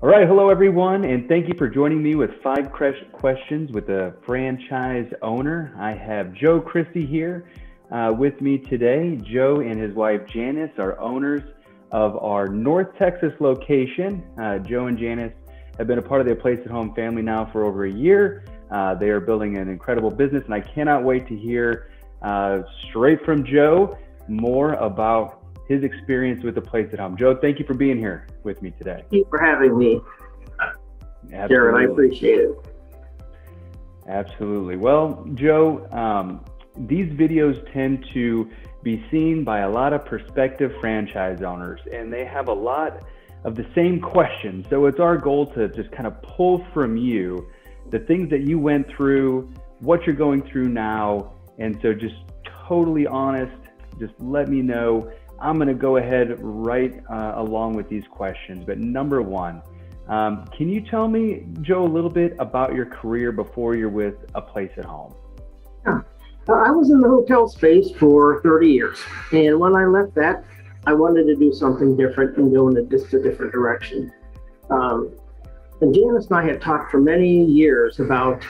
All right, hello everyone, and thank you for joining me with 5 questions with a franchise owner. I have Joe Christie here with me today. Joe and his wife Janice are owners of our North Texas location. Joe and Janice have been a part of their Place at Home family now for over a year. They are building an incredible business, and I cannot wait to hear straight from Joe more about his experience with the Place at Home. Joe, thank you for being here with me today. Thank you for having me. Absolutely. Jared, I appreciate it. Absolutely. Well, Joe, these videos tend to be seen by a lot of prospective franchise owners, and they have a lot of the same questions. So it's our goal to just kind of pull from you the things that you went through, what you're going through now. And so just totally honest, just let me know. I'm going to go ahead right along with these questions. But number one, can you tell me, Joe, a little bit about your career before you're with A Place at Home? Yeah. Well, I was in the hotel space for 30 years. And when I left that, I wanted to do something different and go in just a different direction. And Janice and I had talked for many years about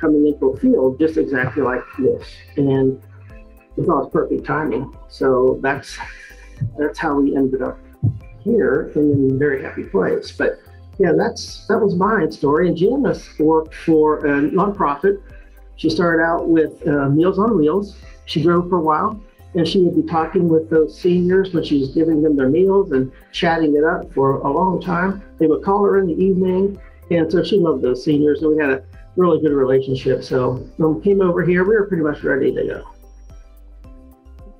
coming into a field just exactly like this. And we thought it was perfect timing. So that's how we ended up here in a very happy place. But yeah, that was my story. And Janice worked for a nonprofit. She started out with Meals on Wheels. She drove for a while, and she would be talking with those seniors when she was giving them their meals and chatting it up for a long time. They would call her in the evening, and so she loved those seniors, and we had a really good relationship. So when we came over here, we were pretty much ready to go.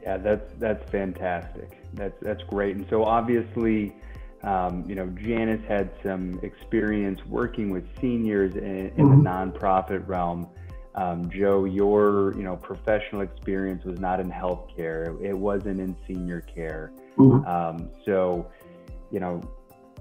Yeah, that's fantastic. That's great. And so obviously, you know, Janice had some experience working with seniors in the nonprofit realm. Joe, your professional experience was not in healthcare. It wasn't in senior care. So, you know,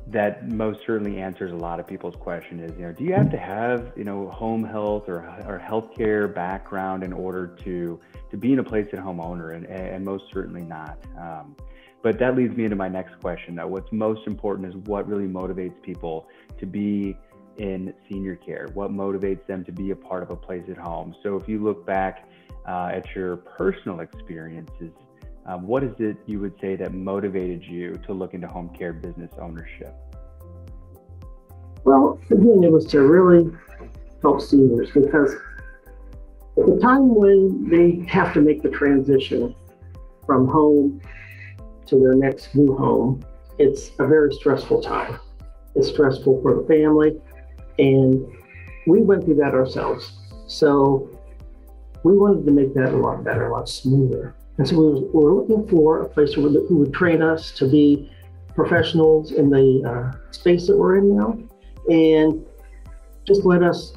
that most certainly answers a lot of people's question is, do you have to have, home health or healthcare background in order to be in a Place at Home owner? And most certainly not. But that leads me into my next question, though. What's most important is what really motivates people to be in senior care? What motivates them to be a part of a Place at Home? So if you look back at your personal experiences, what is it you would say that motivated you to look into home care business ownership? Well, again, it was to really help seniors, because at the time when they have to make the transition from home to their next new home, it's a very stressful time. It's stressful for the family, and we went through that ourselves. So we wanted to make that a lot better, a lot smoother. And so we were looking for a place who would train us to be professionals in the space that we're in now, and just let us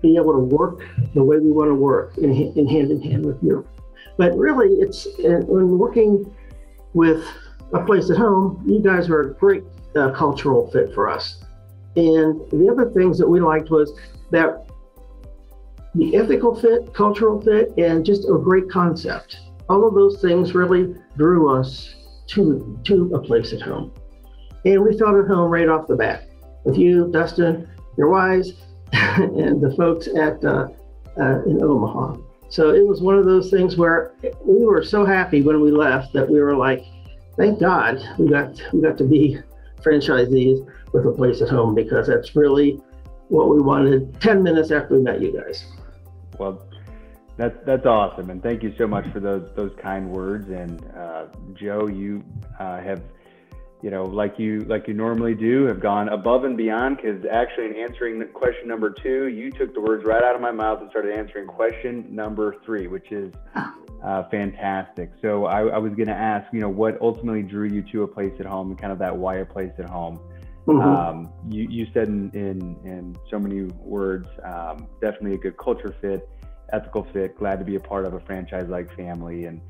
be able to work the way we want to work, in hand with you. But really, it's when working with A Place at Home, you guys were a great cultural fit for us. And the other things that we liked was that the ethical fit, cultural fit, and just a great concept. All of those things really drew us to A Place at Home. And we felt at home right off the bat with you, Dustin, your wives, and the folks at in Omaha. So it was one of those things where we were so happy when we left that we were like, thank God we got to be franchisees with A Place at Home, because that's really what we wanted 10 minutes after we met you guys. Well, that's awesome, and thank you so much for those kind words. And Joe, you have, like you normally do, have gone above and beyond, because actually in answering question number 2, you took the words right out of my mouth and started answering question number 3, which is fantastic. So I was going to ask, what ultimately drew you to A Place at Home, and kind of that why A Place at Home. You said in so many words, definitely a good culture fit, ethical fit, glad to be a part of a franchise-like family, and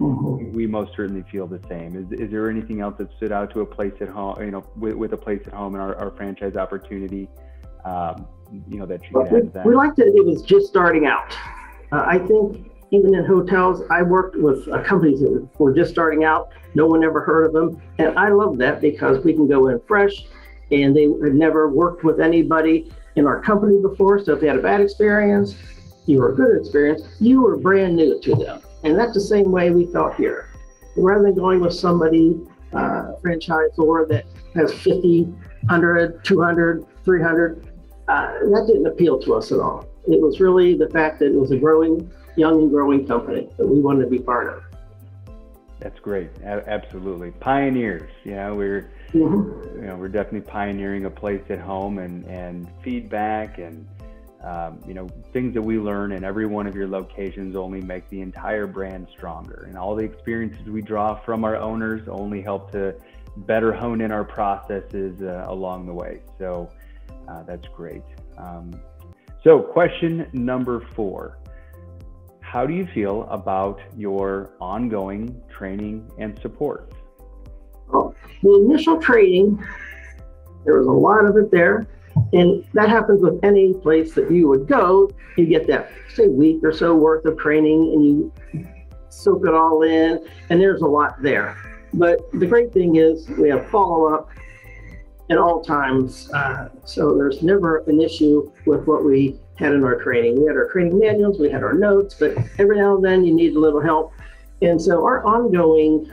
we most certainly feel the same. Is there anything else that stood out to A Place at Home, with A Place at Home and our franchise opportunity, that you can add to that? We liked that it was just starting out. I think even in hotels, I worked with companies that were just starting out. No one ever heard of them, and I love that, because we can go in fresh, and they had never worked with anybody in our company before. So if they had a bad experience, you were a good experience, you were brand new to them. And that's the same way we felt here. Rather than going with somebody, franchisor that has 50, 100, 200, 300, that didn't appeal to us at all. It was really the fact that it was a growing, young and growing company that we wanted to be part of. That's great. Absolutely. Pioneers, you know, we're, you know, we're definitely pioneering a place at home, and feedback and, you know, things that we learn in every one of your locations only make the entire brand stronger. And all the experiences we draw from our owners only help to better hone in our processes along the way. So that's great. So question number 4. How do you feel about your ongoing training and support? Well, the initial training, there was a lot of it there. And that happens with any place that you would go. You get that, say, week or so worth of training, and you soak it all in, and there's a lot there. But the great thing is we have follow-up at all times, so there's never an issue with what we had in our training. We had our training manuals, we had our notes, but every now and then you need a little help. And so our ongoing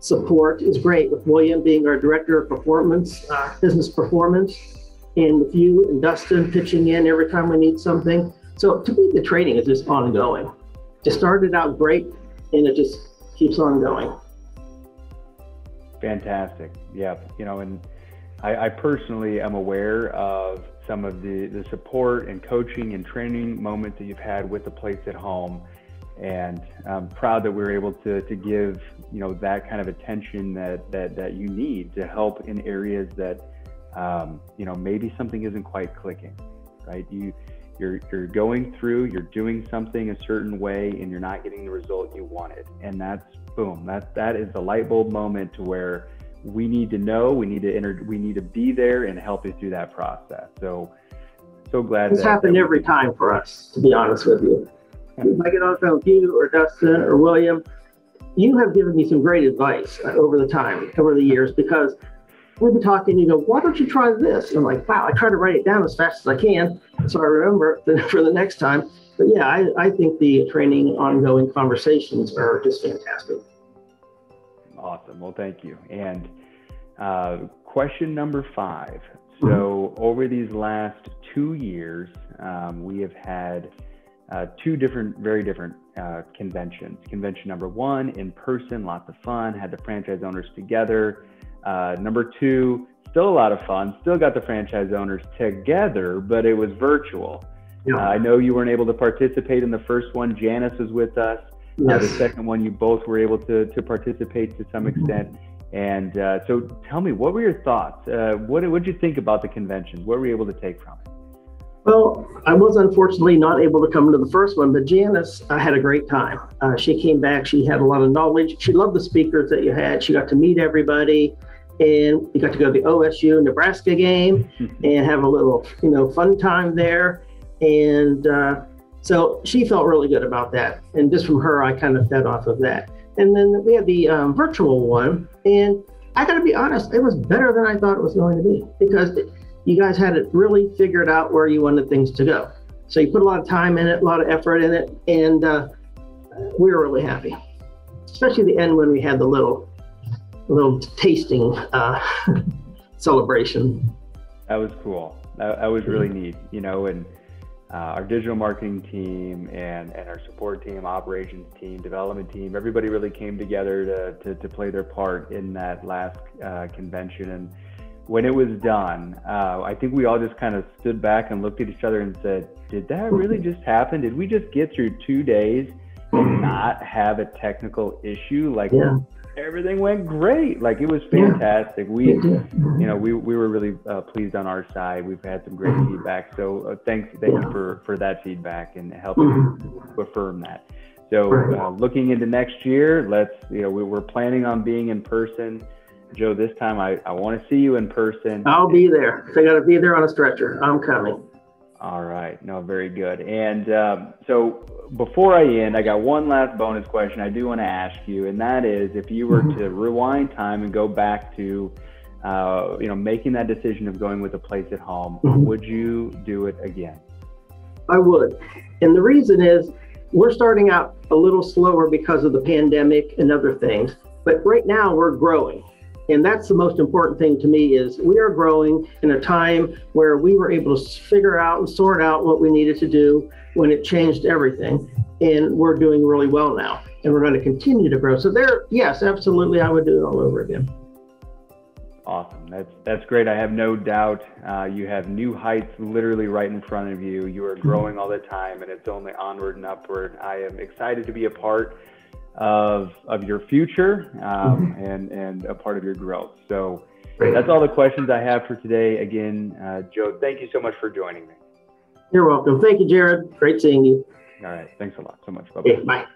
support is great, with William being our director of performance, business performance, and with you and Dustin pitching in every time we need something. So to me, the training is just ongoing. It started out great, and it just keeps on going. Fantastic. Yeah, you know, and I personally am aware of some of the support and coaching and training moments that you've had with the place at home. And I'm proud that we were able to give, you know, that kind of attention that you need to help in areas that, you know, maybe something isn't quite clicking, right? You're going through, you're doing something a certain way, and you're not getting the result you wanted. And that's, boom, that is the light bulb moment to where we need to know, we need to be there and help you through that process. So glad this happened every time for us, to be honest with you. If I get on the phone with you or Dustin or William, you have given me some great advice over the years, because we'll be talking, you go, why don't you try this? And I'm like, wow, I try to write it down as fast as I can so I remember for the next time. But yeah, I think the training, ongoing conversations are just fantastic. Awesome. Well, thank you. And question number 5. So over these last 2 years, we have had 2 very different conventions. Convention number 1, in person, lots of fun, had the franchise owners together. Number 2, still a lot of fun, still got the franchise owners together, but it was virtual. Yeah. I know you weren't able to participate in the first one. Janice was with us. Yes. The second one, you both were able to participate to some extent. And so tell me, what were your thoughts? What did you think about the convention? What were you able to take from it? Well, I was unfortunately not able to come to the first one, but Janice had a great time. She came back. She had a lot of knowledge. She loved the speakers that you had. She got to meet everybody, and we got to go to the OSU Nebraska game and have a little, you know, fun time there. And so she felt really good about that. And just from her, I kind of fed off of that. And then we had the virtual one. And I got to be honest, it was better than I thought it was going to be, because you guys had it really figured out where you wanted things to go. So you put a lot of time in it, a lot of effort in it, and we were really happy. Especially the end when we had the little tasting celebration. That was cool. That was really neat, you know, and our digital marketing team and our support team, operations team, development team, everybody really came together to play their part in that last convention. And when it was done, I think we all just kind of stood back and looked at each other and said, did that really just happen? Did we just get through 2 days and not have a technical issue? Like, yeah, everything went great. Like, it was fantastic. Yeah. We were really pleased on our side. We've had some great feedback. So thank you for that feedback and helping affirm that. So looking into next year, we're planning on being in person. Joe, this time I want to see you in person. I'll be there. If I got to be there on a stretcher, I'm coming. All right. No, very good. And so before I end, I got one last bonus question I do want to ask you, and that is, if you were to rewind time and go back to making that decision of going with A Place at Home, would you do it again? I would. And the reason is we're starting out a little slower because of the pandemic and other things. But right now we're growing. And that's the most important thing to me, is we are growing in a time where we were able to figure out and sort out what we needed to do when it changed everything. And we're doing really well now. And we're going to continue to grow. So there, yes, absolutely, I would do it all over again. Awesome. That's great. I have no doubt you have new heights literally right in front of you. You are growing all the time, and it's only onward and upward. I am excited to be a part of your future and a part of your growth. So that's all the questions I have for today. Again, Joe, thank you so much for joining me. You're welcome. Thank you, Jared. Great seeing you. All right. Thanks a lot so much. Bye-bye. Okay, bye.